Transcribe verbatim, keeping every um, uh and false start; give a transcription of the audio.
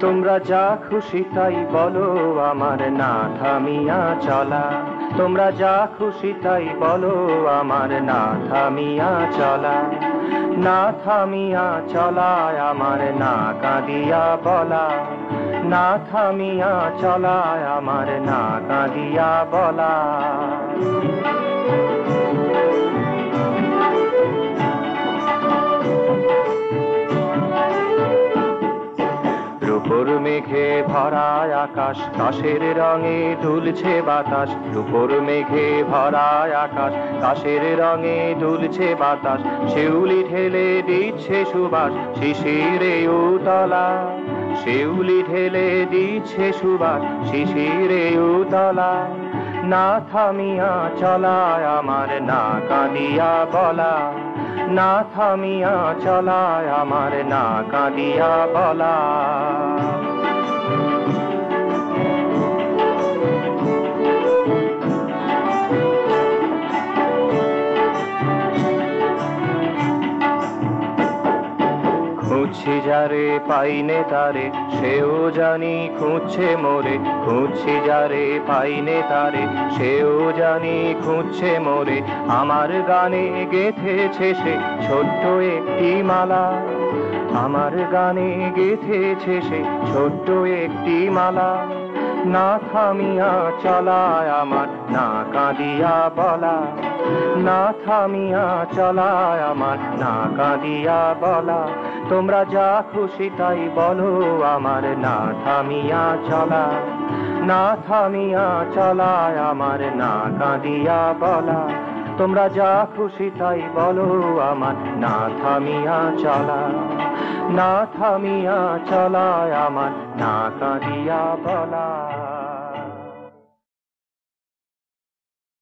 तोमरा जा खुशी ताई बोलो आमार ना थामिया चला। तोमरा जा खुशी ताई बोलो आमार ना थामिया चला। ना थामिया चला आमार ना कांदिया बला। ना थामिया चला आमार ना कांदिया बला। रूपोर मेघे भरा आकाश काशेर रंगे दुलछे बतास। रूपोर मेघे भरा आकाश काशेर रंगे दुलछे बतास। शिउली ढेले दिच्छे सुबास शिशिरे उतला। शिउली ढेले दिच्छे सुबास शिशिरे उतला। ना थामिया चला आमार ना कांदिया बला। ना थामिया चला आमार ना कांदिया बला। खुঁজছি যারে পাইনে তারে সেও জানি খুঁজছে মোরে। খুঁজছি যারে পাইনে তারে সেও জানি খুঁজছে মোরে। আমার গানে গেঁথেছে সে ছোট্ট একটি মালা। আমার গানে গেঁথেছে সে ছোট্ট একটি মালা। ना थामिया चला आमार ना कांदिया बला। ना थामिया चला आमार ना कांदिया बला। तोमरा जा खुशी ताई बोलो आमार ना थामिया चला। ना थामिया चला आमार ना कांदिया बला। तोमरा जा खुशी ताई बोलो आमार ना थामिया चला। ना थामिया चला आमार ना कांदिया बला।